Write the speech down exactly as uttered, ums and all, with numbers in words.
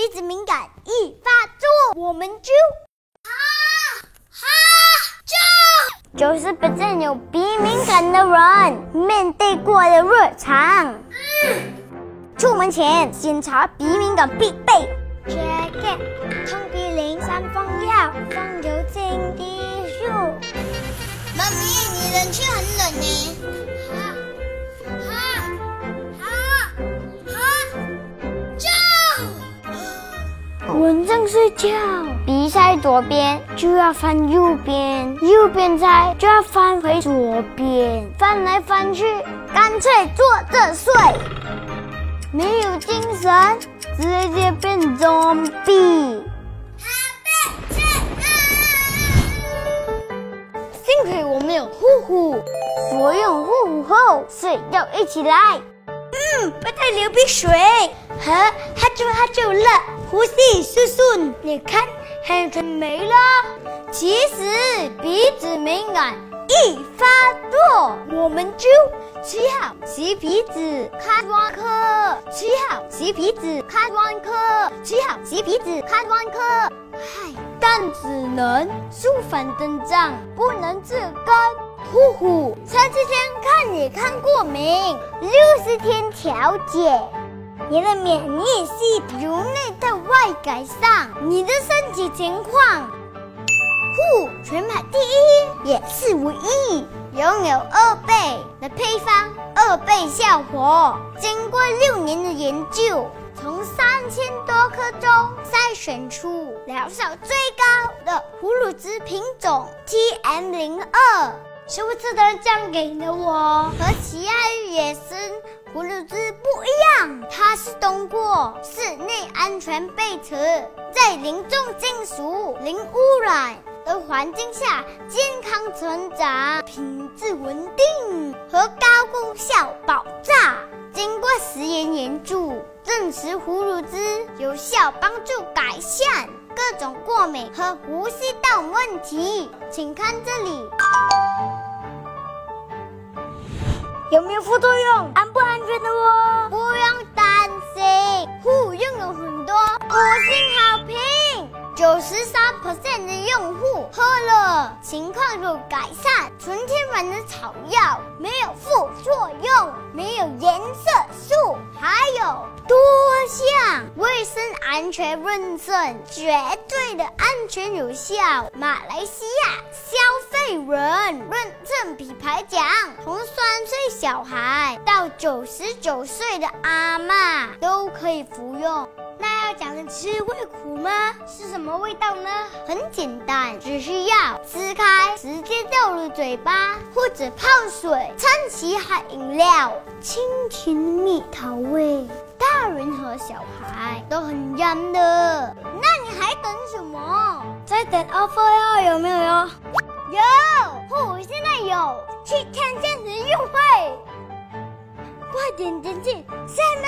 鼻子敏感易发作，我们就啊啊就就是不正有鼻敏感的人面对过的日常。嗯、出门前检查鼻敏感必备 ：jacket、通鼻灵、三方药、风油精、滴数。妈咪，你冷气很冷呢。 蚊帐睡觉，鼻在左边就要翻右边，右边在就要翻回左边，翻来翻去，干脆坐着睡。没有精神，直接变 zombie。幸亏我没有呼呼，服用呼呼后睡觉一起来。嗯，不再流鼻水，和哈啾哈啾了。 呼吸顺顺，你看，很准没了。其实鼻子敏感易发作，我们就洗好洗鼻子，看专科；洗好洗鼻子，看专科；洗好洗鼻子，看专科。唉，但只能舒缓症状，不能治根。 呼呼，上次这样看你看过敏，六十天调节。 你的免疫系统由内到外改善，你的身体情况，呼，全马第一也是唯一，拥有二倍的配方，二倍效果。经过六年的研究，从三千多颗中筛选出疗效最高的葫芦籽品种 T M 零二，是不是的酱给的我和其他野生葫芦籽不一样。 它是通过室内安全背驰，在零重金属、零污染的环境下健康成长，品质稳定和高功效保障。经过实验研究，证实葫芦籽有效帮助改善各种过敏和呼吸道问题。请看这里，有没有副作用？安不安全的哦？不用。 呼拥有很多五星好评，九十三 percent 的用户喝了情况有改善，纯天然的草药，没有副作用，没有颜色素，还有多项卫生安全认证，绝对的安全有效。马来西亚消费人认证品牌奖，从三岁小孩到九十九岁的阿嬷都可以服用。那要讲的滋味苦吗？是什么味道呢？很简单，只需要撕开，直接倒入嘴巴，或者泡水，掺稀含饮料，清甜蜜桃味。 大人和小孩都很香的，那你还等什么？在等 offer 哟，有没有哟？有，我现在有，去参加实运会，快点点进下面。